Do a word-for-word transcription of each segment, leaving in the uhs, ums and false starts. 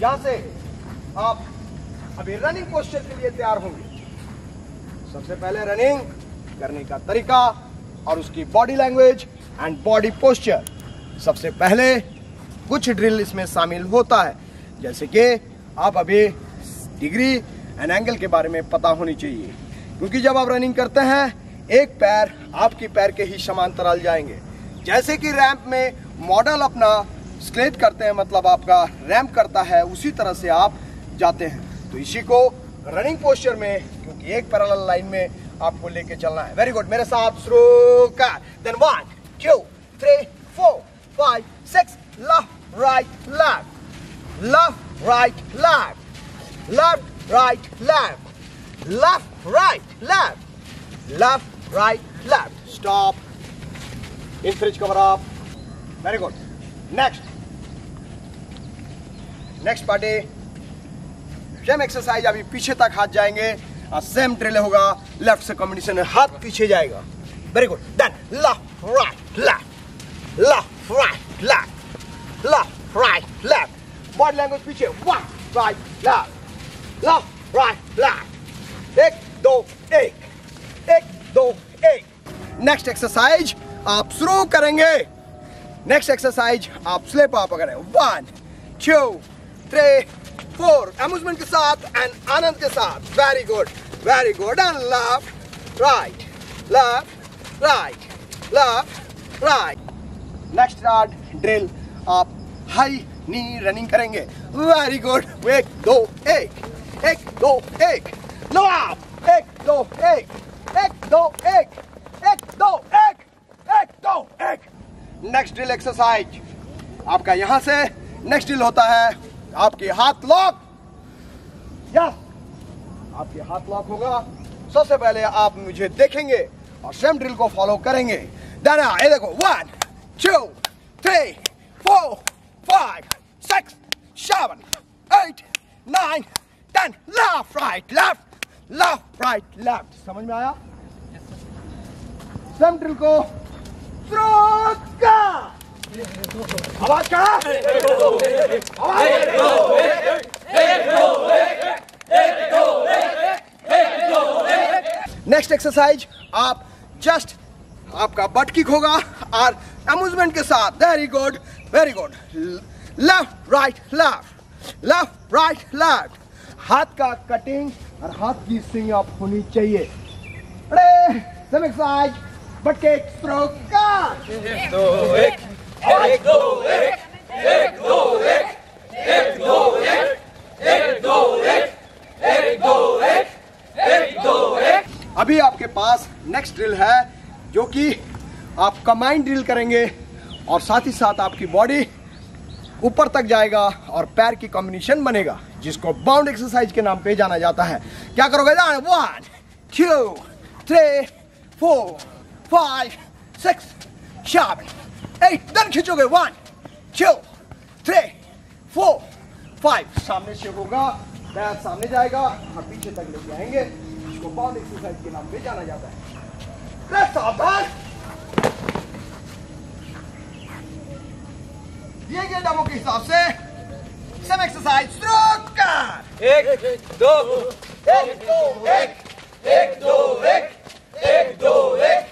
जहां से आप अभी रनिंग पोस्चर के लिए तैयार होंगे। सबसे पहले रनिंग करने का तरीका और उसकी body language and body posture. सबसे पहले कुछ ड्रिल इसमें शामिल होता है, जैसे कि आप अभी डिग्री एंड एंगल के बारे में पता होनी चाहिए, क्योंकि जब आप रनिंग करते हैं एक पैर आपके पैर के ही समांतराल जाएंगे। जैसे कि रैंप में मॉडल अपना स्केट करते हैं, मतलब आपका रैंप करता है, उसी तरह से आप जाते हैं। तो इसी को रनिंग पोस्चर में, क्योंकि एक पैरेलल लाइन में आपको लेके चलना है। वेरी गुड, मेरे साथ शुरू कर। Then one two three four five six, left right left, left right left, left right left, left right left, left right left. Stop, in freeze cover up. Very good. Next next party, same exercise अभी पीछे तक हाथ जाएंगे और same trail होगा। Left से combination है, हाथ पीछे जाएगा। Very good. Then left right left, left right left, left right left. Body language पीछे, one right left, left right left, एक दो एक, एक दो एक। नेक्स्ट एक्सरसाइज आप शुरू करेंगे। नेक्स्ट एक्सरसाइज आप स्लिप अप करें। One two three four, amusement के साथ एंड आनंद के साथ। Very good very good. And left right left right left right. Next drill, आप हाई नी रनिंग करेंगे। Very good. एक दो एक, एक दो एक, लो आप, एक दो एक, एक दो एक, एक दो एक, एक दो एक। नेक्स्ट ड्रिल एक्सरसाइज आपका यहां से नेक्स्ट ड्रिल होता है, आपके हाथ लॉक। यस, आपके हाथ लॉक होगा। सबसे पहले आप मुझे देखेंगे और सेम ड्रिल को फॉलो करेंगे। दाना ये देखो, one two three four five six seven eight nine ten, left right left, left right left. समझ में आया? सेम ड्रिल को का। आवाज का नेक्स्ट एक्सरसाइज आप जस्ट आपका बट किक होगा और अम्यूजमेंट के साथ। Very good very good. Left right left, left right left. हाथ का कटिंग और हाथ की स्विंग आप होनी चाहिए। सेम एक्सरसाइज बट एक स्ट्रोक का। एक दो एक, एक दो एक, एक दो एक, एक दो एक, एक दो एक, एक दो एक, एक दो एक। अभी आपके पास नेक्स्ट ड्रिल है, जो कि आप कंबाइन ड्रिल करेंगे और साथ ही साथ आपकी बॉडी ऊपर तक जाएगा और पैर की कॉम्बिनेशन बनेगा, जिसको बाउंड एक्सरसाइज के नाम पे जाना जाता है। क्या करोगे? One two three four five six seven eight, दर खींचोगे। One two three four five, सामने से होगा, पैर सामने जाएगा और पीछे तक लेके आएंगे। इसको बाउंड एक्सरसाइज के नाम पे जाना जाता है। दिए गए डेमो के हिसाब से सेम एक्सरसाइज शुरू कर। एक दो एक, दो एक, एक दो एक, एक दो एक, एक दो एक।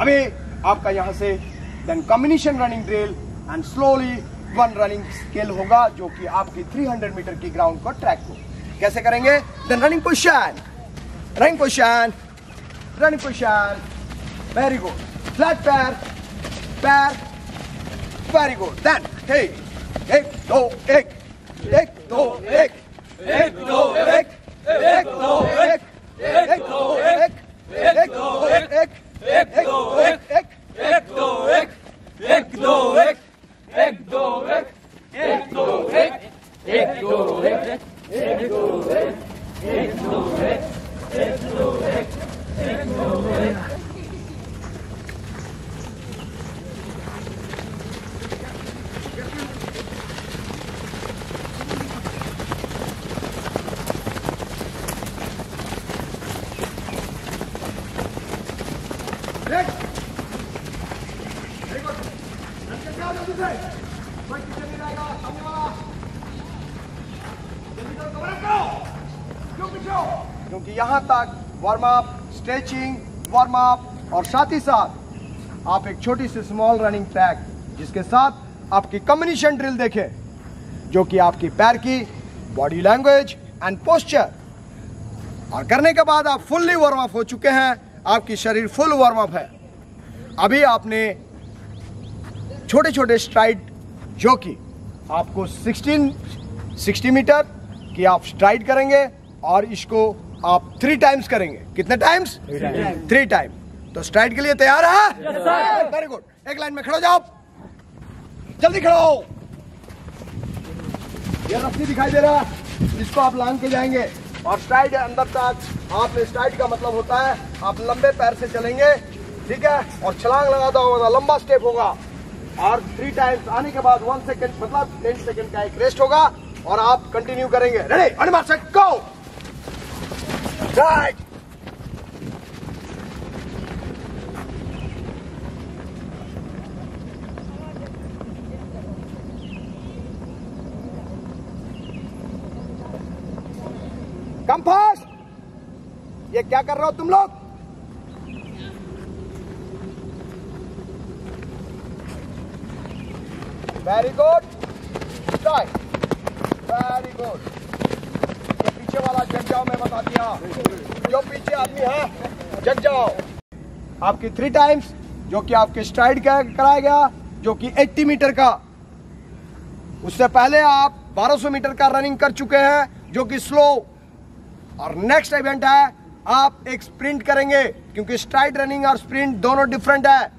अभी आपका यहाँ से then combination running drill and slowly one running scale होगा, जो कि आपकी तीन सौ मीटर की ग्राउंड को ट्रैक को कैसे करेंगे। Then running position, running position, running position. Very good. Flat पैर पैर। Very good. देन एक एक दो एक, एक दो एक, एक दो एक, एक दो एक, एक दो एक, एक दो एक, एक दो एक, एक दो एक, एक दो एक, एक दो एक, एक दो एक, एक दो एक, एक दो एक, एक दो एक, एक दो एक, एक दो एक। Next. यहाँ तक warm up, stretching, warm up और साथ ही साथ आप एक छोटी सी स्मॉल रनिंग ट्रैक जिसके साथ आपकी कॉम्बिनेशन ड्रिल देखें जो कि आपकी पैर की बॉडी लैंग्वेज एंड पोस्चर और करने के बाद आप फुल्ली वार्म अप हो चुके हैं, आपकी शरीर फुल वार्म अप है। अभी आपने छोटे छोटे स्ट्राइड जो कि आपको सोलह साठ मीटर की आप स्ट्राइड करेंगे और इसको आप थ्री टाइम्स करेंगे। कितने टाइम्स? Three time. तो स्ट्राइड के लिए तैयार है? Very good. एक लाइन में खड़े हो जाओ, जल्दी खड़े हो। यह रस्सी दिखाई दे रहा है, इसको आप लांग के जाएंगे और स्ट्राइड अंदर तक। आपने स्ट्राइड का मतलब होता है आप लंबे पैर से चलेंगे, ठीक है, और छलांग लगाता होगा, लंबा स्टेप होगा। और थ्री टाइम्स आने के बाद वन सेकेंड मतलब टेन सेकेंड का एक रेस्ट होगा और आप कंटिन्यू करेंगे। रेडी, हनुमान से गो। STRIDE, come fast. ये क्या कर रहे हो तुम लोग? Very good, try, very good. तो पीछे वाला जग जाओ, मैं बता दिया, जो पीछे आदमी है जग जाओ। आपकी थ्री टाइम्स जो कि आपके स्ट्राइड का कराया गया जो कि अस्सी मीटर का। उससे पहले आप बारह सौ मीटर का रनिंग कर चुके हैं जो कि स्लो, और नेक्स्ट इवेंट है आप एक स्प्रिंट करेंगे क्योंकि स्ट्राइड रनिंग और स्प्रिंट दोनों डिफरेंट है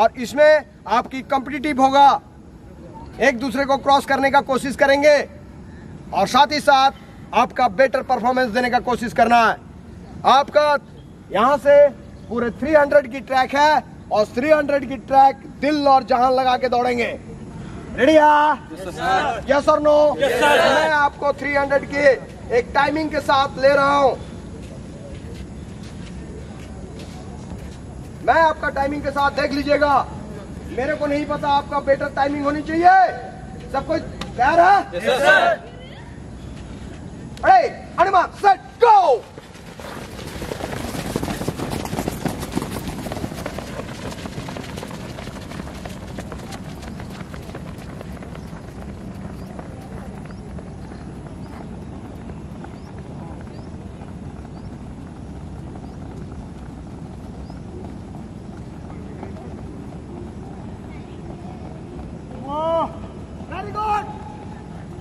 और इसमें आपकी कॉम्पिटिटिव होगा, एक दूसरे को क्रॉस करने का कोशिश करेंगे और साथ ही साथ आपका बेटर परफॉर्मेंस देने का कोशिश करना है। आपका यहाँ से पूरे तीन सौ की ट्रैक है और तीन सौ की ट्रैक दिल और जान लगा के दौड़ेंगे। रेडी है? यस और नो? मैं आपको तीन सौ की एक टाइमिंग के साथ ले रहा हूं। मैं आपका टाइमिंग के साथ देख लीजिएगा, मेरे को नहीं पता आपका बेटर टाइमिंग होनी चाहिए। सब कुछ तैयार है? Yes sir. अरे Hanuman set go.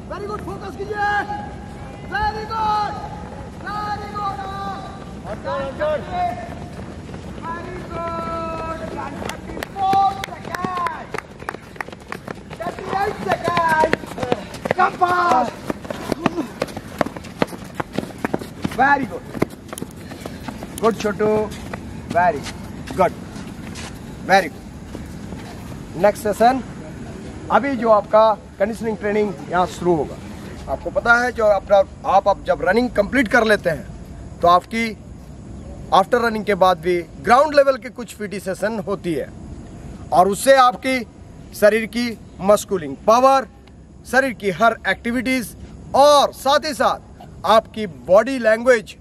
Very good, focus कीजिए। Very good, very good, very good. चौंतीस सेकंड, अड़तीस second, come fast. Very good, good Chhotu, very good, very good. Next session अभी जो आपका कंडीशनिंग ट्रेनिंग यहाँ शुरू होगा। आपको पता है जो अपना आप आप जब रनिंग कंप्लीट कर लेते हैं तो आपकी आफ्टर रनिंग के बाद भी ग्राउंड लेवल के कुछ पीटी सेशन होती है और उससे आपकी शरीर की मस्कुलिंग पावर, शरीर की हर एक्टिविटीज़ और साथ ही साथ आपकी बॉडी लैंग्वेज,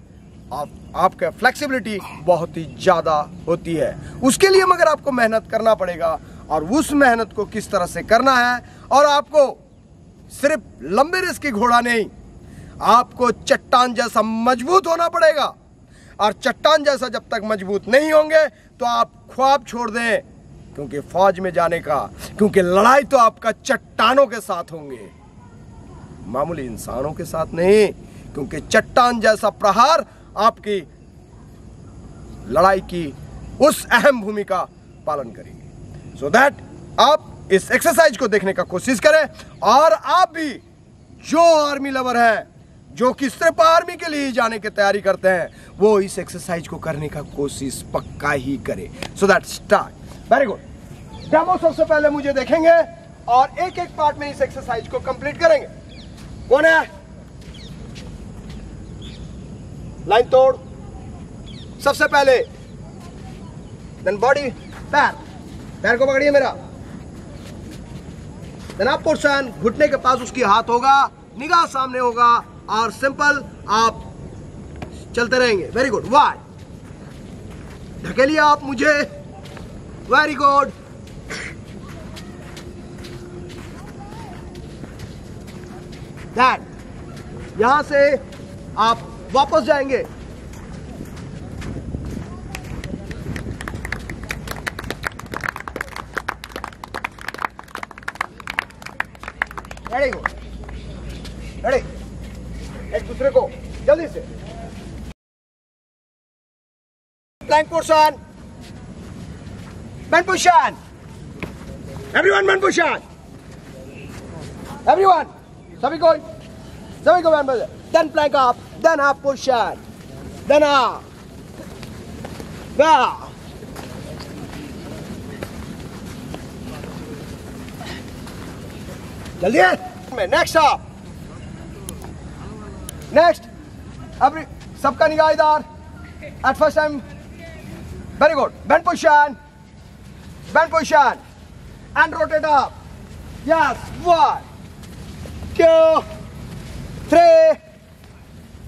आप आपका फ्लेक्सिबिलिटी बहुत ही ज़्यादा होती है। उसके लिए मगर आपको मेहनत करना पड़ेगा और उस मेहनत को किस तरह से करना है, और आपको सिर्फ लंबे रेस की घोड़ा नहीं, आपको चट्टान जैसा मजबूत होना पड़ेगा और चट्टान जैसा जब तक मजबूत नहीं होंगे तो आप ख्वाब छोड़ दें क्योंकि फौज में जाने का, क्योंकि लड़ाई तो आपका चट्टानों के साथ होंगे, मामूली इंसानों के साथ नहीं, क्योंकि चट्टान जैसा प्रहार आपकी लड़ाई की उस अहम भूमिका पालन करेगी। सो दैट आप इस एक्सरसाइज को देखने का कोशिश करें और आप भी जो आर्मी लवर हैं, जो कि सिर्फ आर्मी के लिए जाने की तैयारी करते हैं, वो इस एक्सरसाइज को करने का कोशिश पक्का ही करें। So that start. Very good. Demo सबसे पहले मुझे देखेंगे और एक एक पार्ट में इस एक्सरसाइज को कंप्लीट करेंगे। कौन है? लाइन तोड़। सबसे पहले देन बॉडी, पैर पैर को पकड़िए मेरा। जना पोर्शन घुटने के पास उसकी हाथ होगा, निगाह सामने होगा और सिंपल आप चलते रहेंगे। वेरी गुड, वाह ढकेलिया आप मुझे, वेरी गुड। दैट यहां से आप वापस जाएंगे। रेडी गो, रेडी, एक दूसरे को जल्दी से। Plank portion, bend portion, everyone bend portion, everyone सभी को सभी को बेंड पोर्शन। देन प्लैंक आप, देन आप पोर्शन, देन आप, वाह जल्दी है। नेक्स्ट आप, नेक्स्ट अब सबका निगाहदार at first time. Very good, bend position, bend position and rotate up. Yes, one two three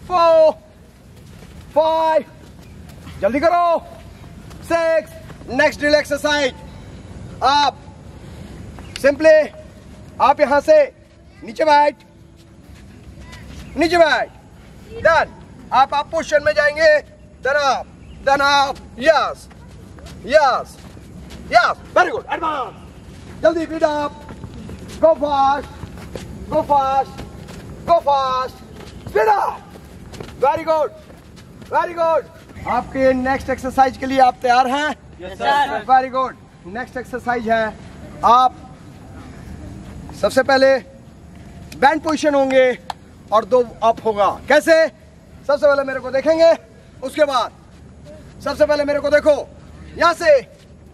four five, जल्दी करो, सिक्स। नेक्स्ट ड्रिल एक्सरसाइज, आप सिंपली आप यहां से नीचे बैठ, नीचे बैठ, देन आप आप पोजीशन में जाएंगे, देन आप, देन आप, yes yes yes, very good. Advance, जल्दी beat up, go fast, go fast, go fast, speed up, very good, very good. आपके नेक्स्ट एक्सरसाइज के लिए आप तैयार हैं? Yes sir. Very good, next exercise है, आप सबसे पहले बैंड पोजीशन होंगे और दो अप होगा। कैसे? सबसे पहले मेरे को देखेंगे, उसके बाद सबसे पहले मेरे को देखो, यहां से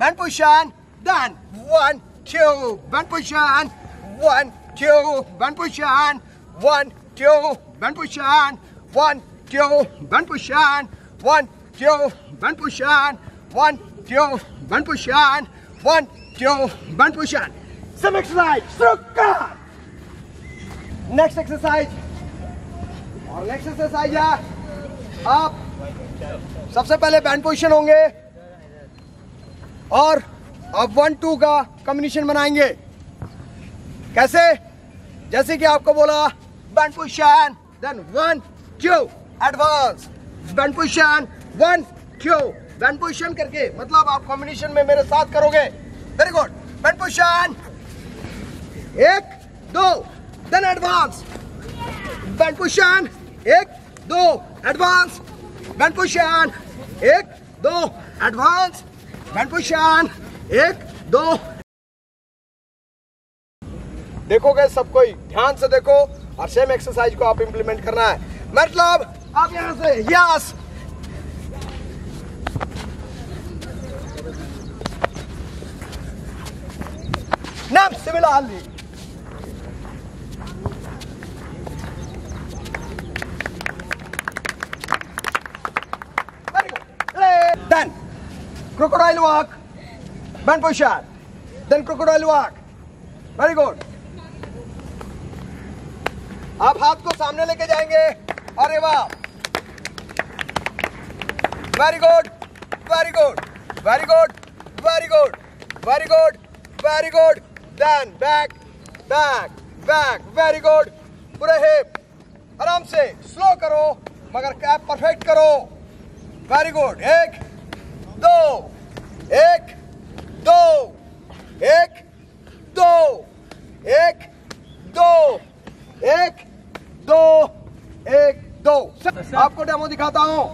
band position, then one two band position, one two band position, one two band position, one two band position, one two band position, one two band position, one two band position. Some exercise, structure. Next exercise. और next exercise है, आप सबसे पहले band position होंगे और आप one two का combination बनाएंगे। कैसे? जैसे कि आपको बोला, band position, then one two advance, band position, one two band position करके, मतलब आप कॉम्बिनेशन में मेरे साथ करोगे। वेरी गुड, बैंड पोजीशन, एक दो, देन एडवांस, बैंड पोजीशन, एक दो एडवांस, बैंड पोजीशन, एक दो एडवांस, बैंड पोजीशन, एक दो। देखोगे सब कोई ध्यान से देखो और सेम एक्सरसाइज को आप इंप्लीमेंट करना है। मतलब आप यहां से, यस, नाम similarly crocodile walk, bend position, then crocodile walk, very good। आप हाथ को सामने लेके जाएंगे, अरे वाह, very good, very good, very good, very good, very good, very good, then back, back, back, very good। पूरे हिप आराम से स्लो करो मगर कैप परफेक्ट करो, very good। एक दो, एक दो, एक दो, एक दो, एक दो, एक दो। आपको डेमो दिखाता हूं,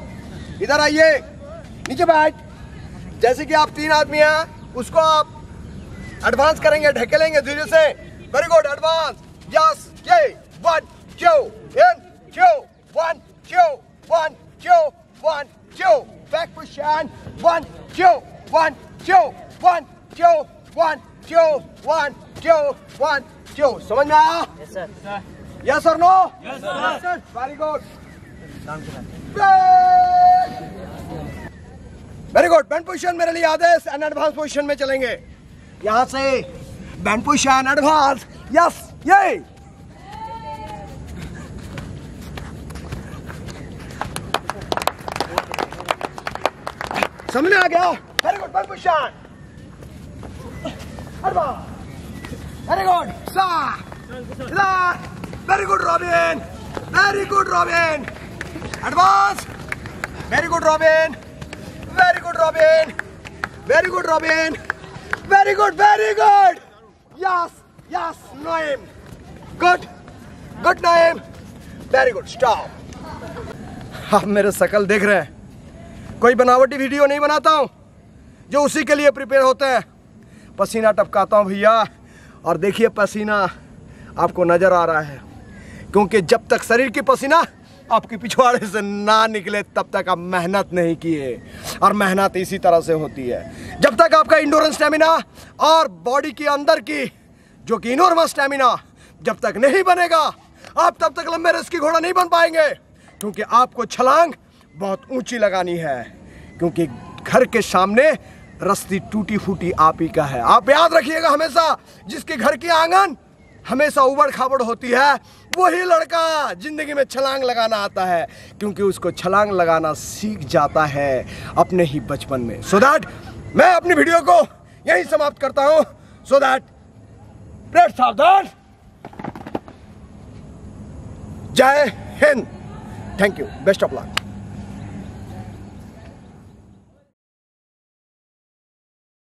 इधर आइए, नीचे बैठ। जैसे कि आप तीन आदमी हैं, उसको आप एडवांस करेंगे, ढकेलेंगे धीरे से, वेरी गुड। एडवांस, यस, ये one two in two, one two, one two, one two, back position, one two, one two, one two, one two, one two, one two। समझ में आया? Yes sir, yes or no? Yes sir, very good, very good। bend position मेरे लिए याद है, and advance position में चलेंगे। यहाँ से bend position, advance, yes, yay, सामने आ गया। Very good, one push on. Very good सा, very good Robin, very good Robin, advance, very good Robin, very good Robin, very good Robin, very good, very good, yes yes, Noem, good good Noem, very good, stop. आप मेरे शकल देख रहे हैं, कोई बनावटी video नहीं बनाता हूँ, जो उसी के लिए प्रिपेयर होता है। पसीना टपकाता हूँ भैया, और देखिए पसीना आपको नज़र आ रहा है, क्योंकि जब तक शरीर की पसीना आपके पिछवाड़े से ना निकले तब तक आप मेहनत नहीं किए, और मेहनत इसी तरह से होती है। जब तक आपका इंडोरेंस स्टेमिना और बॉडी के अंदर की जो कि इनोर्मस स्टेमिना जब तक नहीं बनेगा, आप तब तक लंबे रेस की घोड़ा नहीं बन पाएंगे, क्योंकि आपको छलांग बहुत ऊंची लगानी है, क्योंकि घर के सामने रस्सी टूटी फूटी आप ही का है। आप याद रखिएगा हमेशा, जिसके घर की आंगन हमेशा उबड़ खाबड़ होती है, वही लड़का जिंदगी में छलांग लगाना आता है, क्योंकि उसको छलांग लगाना सीख जाता है अपने ही बचपन में। सो दैट मैं अपनी वीडियो को यहीं समाप्त करता हूँ। सो दैट प्रेस सावधान, जय हिंद, thank you, best of luck.